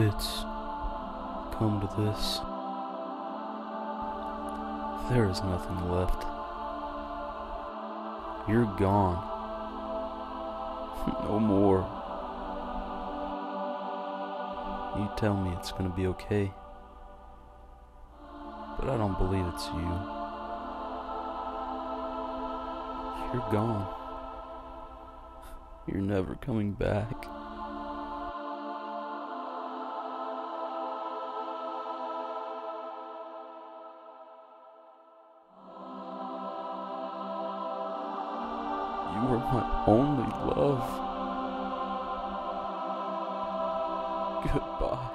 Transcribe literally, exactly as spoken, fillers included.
It's come to this. There is nothing left. You're gone. No more. You tell me it's gonna be okay, but I don't believe it's you. You're gone. You're never coming back. You were my only love. Goodbye.